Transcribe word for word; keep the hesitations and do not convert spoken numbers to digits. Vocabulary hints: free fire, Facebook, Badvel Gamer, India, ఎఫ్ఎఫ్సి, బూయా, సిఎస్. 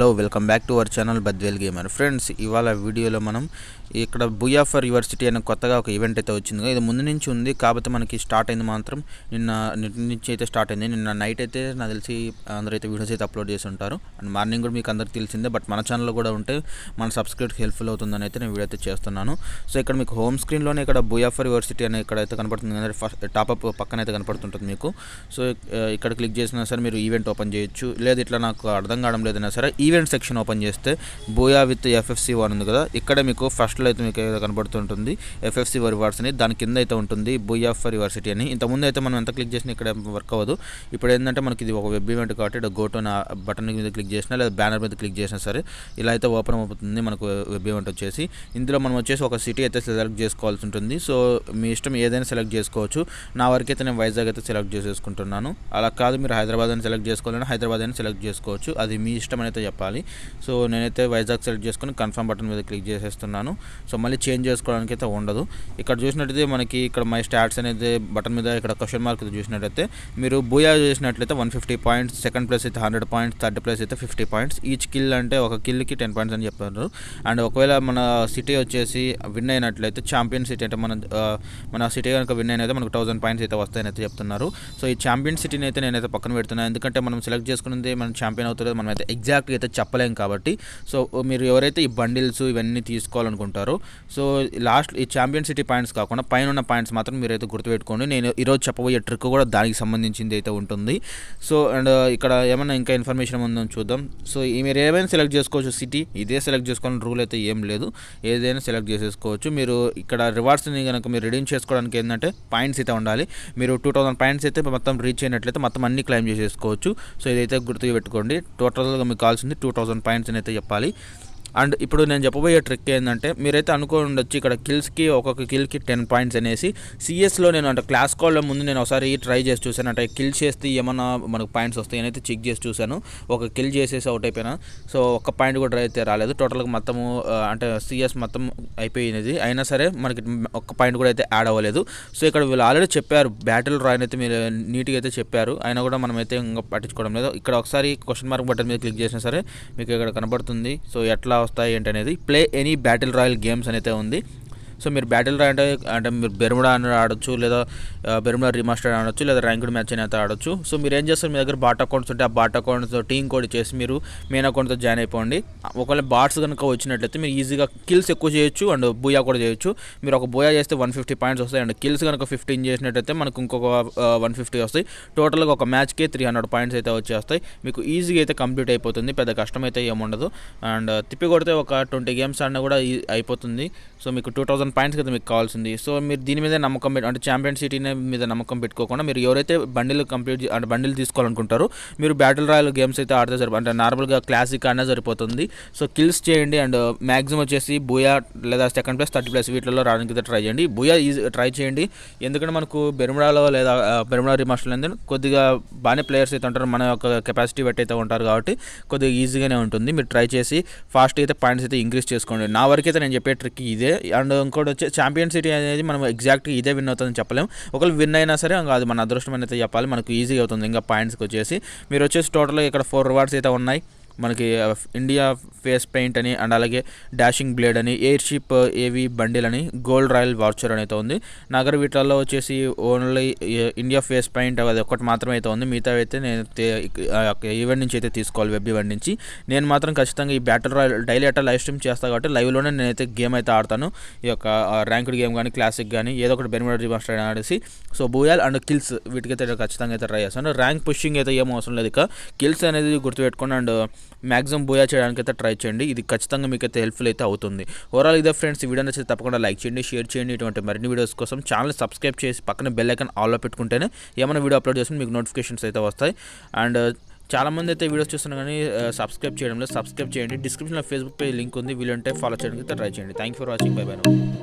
hello welcome back to our channel Badvel gamer friends इवाला video लो मनम इक्कड बूयా फॉर యువర్ సిటీ అనే కొత్తగా ఒక ఈవెంట్ అయితే వచ్చింది ఇది ముందు నుంచి ఉంది కాబట్టి మనకి స్టార్ట్ అయింది మాత్రం నిన్న నుంచి అయితే స్టార్ట్ అయింది నిన్న నైట్ అయితే నాకు తెలిసి అందరూ అయితే వీడియోస్ అయితే అప్లోడ్ చేసి ఉంటారు అండ్ మార్నింగ్ కూడా మీకు అందరికి తెలిసిందే బట్ మన ఛానల్ లో కూడా ఉంటే మన సబ్స్క్రైబర్స్ హెల్ప్ఫుల్ అవుతుందని అయితే నేను వీడియో అయితే చేస్తున్నాను సో ఇక్కడ మీకు హోమ్ స్క్రీన్ లోనే ఇక్కడ బూయా ఫర్ యువర్ సిటీ అనే ఇక్కడ అయితే కనబడుతుంది ఫస్ట్ టాప్ అప్ పక్కన అయితే కనబడుతుంటుంది మీకు సో ఇక్కడ క్లిక్ చేసినా సరే మీరు ఈవెంట్ ఓపెన్ చేయొచ్చు లేదు ఇట్లా నాకు అర్థం కావడం లేదన్నా సరే ఈవెంట్ సెక్షన్ ఓపెన్ చేస్తే బూయా విత్ ఎఫ్ఎఫ్సి వన్ ఉంది కదా ఇక్కడ మీకు ఫస్ట్ అయితే మీకు కనబడుతుంటుంది ఎఫ్ఎఫ్సి రివార్డ్స్ అని దాని కింద అయితే ఉంటుంది బూయా ఫర్ యువర్ సిటీ అని ఇంతకుముందు అయితే మనం ఎంత క్లిక్ చేసినా ఇక్కడ వర్క్ అవ్వదు ఇప్పుడు ఏంటంటే మనకి ఇది ఒక వెబ్ ఈవెంట్ కాబట్టి గో టు బటన్ మీద క్లిక్ చేసినా లేదా బ్యానర్ మీద క్లిక్ చేసినా సరే ఇలా అయితే ఓపెన్ అవుతుంది మనకు వెబ్ ఈవెంట్ వచ్చేసి ఇందులో మనం వచ్చేసి ఒక సిటీ అయితే సెలెక్ట్ చేసుకోవాల్సి ఉంటుంది సో మీ ఇష్టం ఏదైనా సెలెక్ట్ చేసుకోవచ్చు నా వరకు అయితే నేను వైజాగ్ అయితే సెలెక్ట్ చేసేసుకుంటున్నాను అలా కాదు మీరు హైదరాబాద్ అని సెలెక్ట్ చేసుకోవాలని హైదరాబాద్ అని సెలెక్ట్ చేసుకోవచ్చు అది మీ ఇష్టం అని అయితే చెప్పాలి సో నేనైతే వైజాగ్ సెలెక్ట్ చేసుకుని కన్ఫర్మ్ బటన్ మీద క్లిక్ చేసేస్తున్నాను సో మళ్ళీ చేంజ్ చేసుకోవడానికి అయితే ఉండదు ఇక్కడ చూసినట్టయితే మనకి ఇక్కడ మై స్టాట్స్ అనేది బటన్ మీద ఇక్కడ క్వశ్చన్ మార్క్ చూసినట్టయితే మీరు బూయా చేసినట్లయితే one fifty points second place అయితే హండ్రెడ్ పాయింట్స్ థర్డ్ ప్లేస్ అయితే ఫిఫ్టీ పాయింట్స్ ఈచ్ కిల్ అంటే ఒక కిల్కి టెన్ పాయింట్స్ అని చెప్పారు అండ్ ఒకవేళ మన సిటీ వచ్చేసి విన్ అయినట్లయితే ఛాంపియన్ సిటీ అంటే మన మన సిటీ కనుక విన్ అయినైతే మనకు థౌసండ్ పాయింట్స్ అయితే వస్తాయని అయితే చెప్తున్నారు సో ఈ ఛాంపియన్ సిటీని అయితే నేనైతే పక్కన పెడుతున్నాను ఎందుకంటే మనం సెలెక్ట్ చేసుకున్నది మనం ఛాంపియన్ అవుతుందో మనం అయితే ఎగ్జాక్ట్గా అయితే చెప్పలేం కాబట్టి సో మీరు ఎవరైతే ఈ బండిల్స్ ఇవన్నీ తీసుకోవాలనుకుంటారు సో లాస్ట్ ఈ ఛాంపియన్ సిటీ పాయింట్స్ కాకుండా పైన ఉన్న పాయింట్స్ మాత్రం మీరైతే గుర్తుపెట్టుకోండి నేను ఈరోజు చెప్పబోయే ట్రిక్ కూడా దానికి సంబంధించింది అయితే ఉంటుంది సో అండ్ ఇక్కడ ఏమైనా ఇంకా ఇన్ఫర్మేషన్ ఉందని చూద్దాం సో మీరు ఏమైనా సెలెక్ట్ చేసుకోవచ్చు సిటీ ఇదే సెలెక్ట్ చేసుకోవాలని రూల్ అయితే ఏం లేదు ఏదైనా సెలెక్ట్ చేసేసుకోవచ్చు మీరు ఇక్కడ రివార్డ్స్ని కనుక మీరు రిడీమ్ చేసుకోవడానికి ఏంటంటే పాయింట్స్ అయితే ఉండాలి మీరు టూ థౌసండ్ పాయింట్స్ అయితే మొత్తం రీచ్ అయినట్లయితే మొత్తం అన్ని క్లైమ్ చేసేసుకోవచ్చు సో ఇదైతే గుర్తుగా పెట్టుకోండి టోటల్గా మీకు కావాల్సింది టూ థౌసండ్ పాయింట్స్ అని అయితే చెప్పాలి అండ్ ఇప్పుడు నేను చెప్పబోయే ట్రిక్ ఏంటంటే మీరైతే అనుకోని ఉండొచ్చు ఇక్కడ కిల్స్కి ఒక్కొక్క కిల్కి టెన్ పాయింట్స్ అనేసి సిఎస్లో నేను అంటే క్లాస్ కాల్లో ముందు నేను ఒకసారి ట్రై చేసి చూశాను అంటే కిల్ చేస్తే ఏమన్నా మనకు పాయింట్స్ వస్తాయి అయితే చెక్ చేసి చూశాను ఒక కిల్ చేసేసి అవుట్ అయిపోయినా సో ఒక్క పాయింట్ కూడా డ్రై అయితే రాలేదు టోటల్గా మొత్తము అంటే సిఎస్ మొత్తం అయిపోయినది అయినా సరే మనకి ఒక్క పాయింట్ కూడా అయితే యాడ్ అవ్వలేదు సో ఇక్కడ వీళ్ళు ఆల్రెడీ చెప్పారు బ్యాటిల్ రాయన్ అయితే మీరు నీట్గా అయితే చెప్పారు అయినా కూడా మనమైతే ఇంకా పట్టించుకోవడం లేదు ఇక్కడ ఒకసారి క్వశ్చన్ మార్క్ బటన్ మీద క్లిక్ చేసినా సరే మీకు ఇక్కడ కనబడుతుంది సో ఎట్లా వస్తాయి ఏంటనేది play any battle royale games అనేది ఉంది సో మీరు బ్యాటిల్ రాయల్ అంటే అంటే మీరు బెర్ముడా అని ఆడొచ్చు లేదా బెర్ముడా రీమాస్టర్ ఆడొచ్చు లేదా ర్యాంక్డ్ మ్యాచ్ అని అయితే ఆడొచ్చు సో మీరు ఏం చేస్తారు మీ దగ్గర బాట్ అకౌంట్స్ ఉంటే ఆ బాట్ అకౌంట్స్తో టీమ్ కోడ్ చేసి మీరు మెయిన్ అకౌంట్తో జాయిన్ అయిపోండి ఒకవేళ బాట్స్ కనుక వచ్చినట్లయితే మీరు ఈజీగా కిల్స్ ఎక్కువ చేయొచ్చు అండ్ బూయా కూడా చేయొచ్చు మీరు ఒక బూయా చేస్తే వన్ ఫిఫ్టీ పాయింట్స్ వస్తాయి అండ్ కిల్స్ కనుక ఫిఫ్టీన్ చేసినట్టయితే మనకు ఇంకొక వన్ ఫిఫ్టీ వస్తాయి టోటల్గా ఒక మ్యాచ్కే త్రీ హండ్రెడ్ పాయింట్స్ అయితే వచ్చేస్తాయి మీకు ఈజీగా అయితే కంప్లీట్ అయిపోతుంది పెద్ద కష్టం అయితే ఏముండదు అండ్ తిప్పి కొడితే ఒక ట్వంటీ గేమ్స్ అన్న కూడా అయిపోతుంది సో మీకు టూ థౌసండ్ పాయింట్స్ కదా మీకు కావాల్సింది సో మీరు దీని మీద నమ్మకం అంటే ఛాంపియన్ సిటీ మీద నమ్మకం పెట్టుకోకుండా మీరు ఎవరైతే బండిల్ కంప్లీట్ అంటే బండిల్ తీసుకోవాలనుకుంటారో మీరు బ్యాటిల్ రాయల్ గేమ్స్ అయితే ఆడితే సరిపో అంటే నార్మల్గా క్లాసిక్ ఆడినా సరిపోతుంది సో కిల్స్ చేయండి అండ్ మ్యాక్సిమం వచ్చేసి బూయా లేదా సెకండ్ ప్లేస్ థర్డ్ ప్లేస్ వీటిలో రావడానికి అయితే ట్రై చేయండి బూయా ఈజీ ట్రై చేయండి ఎందుకంటే మనకు బెర్ముడాలో లేదా బెర్ముడా రిమాస్టర్లో అనేది కొద్దిగా బాగానే ప్లేయర్స్ అయితే ఉంటారు మన యొక్క కెపాసిటీ బట్టి అయితే ఉంటారు కాబట్టి కొద్దిగా ఈజీగానే ఉంటుంది మీరు ట్రై చేసి ఫాస్ట్ అయితే పాయింట్స్ అయితే ఇంక్రీజ్ చేసుకోండి నా వరకు అయితే నేను చెప్పే ట్రిక్ ఇదే అండ్ ఇంకోటి వచ్చే ఛాంపియన్ సిటీ అనేది మనం ఎగ్జాక్ట్గా ఇదే విన్ అవుతుందని చెప్పలేము ఒకవేళ విన్ అయినా సరే అది మన అదృష్టం అనేది చెప్పాలి మనకు ఈజీగా అవుతుంది ఇంకా పాయింట్స్కి వచ్చేసి మీరు వచ్చేసి టోటల్గా ఇక్కడ ఫోర్ రివార్డ్స్ అయితే ఉన్నాయి మనకి ఇండియా ఫేస్ పెయింట్ అని అండ్ అలాగే డాషింగ్ బ్లేడ్ అని ఎయిర్ షిప్ ఏవి బండిల్ అని గోల్డ్ రాయల్ వార్చర్ అని అయితే ఉంది నగర వీటిల్లో వచ్చేసి ఓన్లీ ఇండియా ఫేస్ పెయింట్ అది ఒక్కటి మాత్రమే అయితే ఉంది మిగతా అయితే నేను ఈవెంట్ నుంచి అయితే తీసుకోవాలి వెబ్ ఈవెంట్ నుంచి నేను మాత్రం ఖచ్చితంగా ఈ బ్యాటిల్ రాయల్ డైలీ అట్లా లైవ్ స్ట్రీమ్ చేస్తాను కాబట్టి లైవ్లోనే నేనైతే గేమ్ అయితే ఆడతాను ఈ యొక్క ర్యాంక్డ్ గేమ్ కానీ క్లాసిక్ కానీ ఏదో ఒకటి బెర్ముడా రీమాస్టర్ ఆడేసి సో బూయాల్ అండ్ కిల్స్ వీటికైతే ఖచ్చితంగా అయితే ట్రై చేస్తాను ర్యాంక్ పుషింగ్ అయితే ఏం అవసరం లేదు ఇక కిల్స్ అనేది గుర్తుపెట్టుకుని అండ్ మ్యాక్సిమం బూయా చేయడానికి అయితే ట్రై చేయండి ఇది ఖచ్చితంగా మీకు అయితే హెల్ప్ఫుల్ అయితే అవుతుంది ఓవరాల్ ఇదే ఫ్రెండ్స్ ఈ వీడియో నచ్చితే తప్పకుండా లైక్ చేయండి షేర్ చేయండి ఇటువంటి మరిన్ని వీడియోస్ కోసం ఛానల్ సబ్స్క్రైబ్ చేసి పక్కన బెల్ ఐకాన్ ఆల్లో పెట్టుకుంటేనే ఏమైనా వీడియో అప్లోడ్ చేస్తే మీకు నోటిఫికేషన్స్ అయితే వస్తాయి అండ్ చాలామంది అయితే వీడియోస్ చూస్తున్నా కానీ సబ్స్క్రైబ్ చేయడం లేదు సబ్స్క్రైబ్ చేయండి డిస్క్రిప్షన్లో ఫేస్బుక్ పేజ్ లింక్ ఉంది వీలుంటే ఫాలో చేయడానికి అయితే ట్రై చేయండి thank you for watching bye by